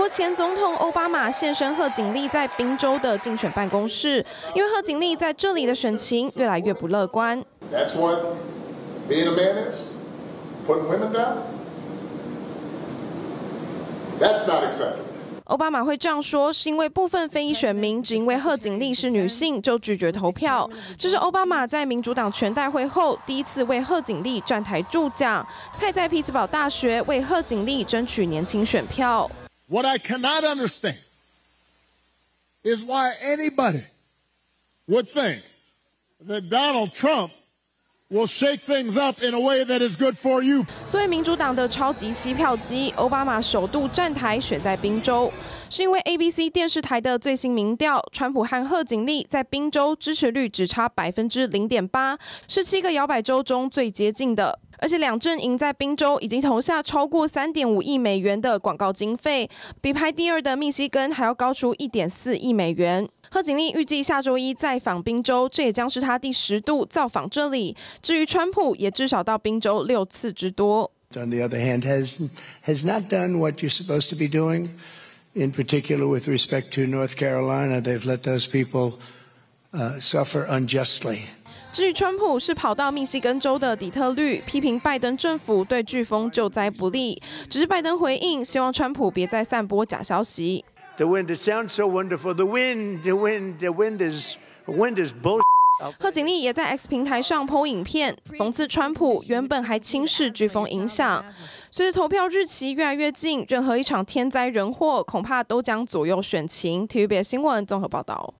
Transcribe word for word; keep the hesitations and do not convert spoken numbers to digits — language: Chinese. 国前总统奥巴马现身贺锦丽在宾州的竞选办公室，因为贺锦丽在这里的选情越来越不乐观。 奥巴马会这样说，是因为部分非裔选民只因为贺锦丽是女性就拒绝投票。这是奥巴马在民主党全代会后第一次为贺锦丽站台助讲，他也在匹兹堡大学为贺锦丽争取年轻选票。What I cannot understand is why anybody would think that Donald Trump will shake things up in a way that is good for you. 作为民主党的超级吸票机，奥巴马首度站台选在宾州，是因为 A B C 电视台的最新民调，川普和贺锦丽在宾州支持率只差百分之零点八，是七个摇摆州中最接近的。而且两阵营在宾州已经投下超过三点五亿美元的广告经费，比排第二的密西根还要高出一点四亿美元。 贺锦丽预计下周一再访宾州，这也将是她第十度造访这里。至于川普，也至少到宾州六次之多。On the other hand, has has not done what you're supposed to be doing. In particular, with respect to North Carolina, they've let those people suffer unjustly. 至于川普是跑到密西根州的底特律，批评拜登政府对飓风救灾不利。只是拜登回应，希望川普别再散播假消息。 The wind, it sounds so wonderful. The wind, the wind, the wind is, wind is bull. 贺锦丽也在 X 平台上 P O 影片，讽刺川普原本还轻视飓风影响。随着投票日期越来越近，任何一场天灾人祸恐怕都将左右选情。T V B 新闻综合报道。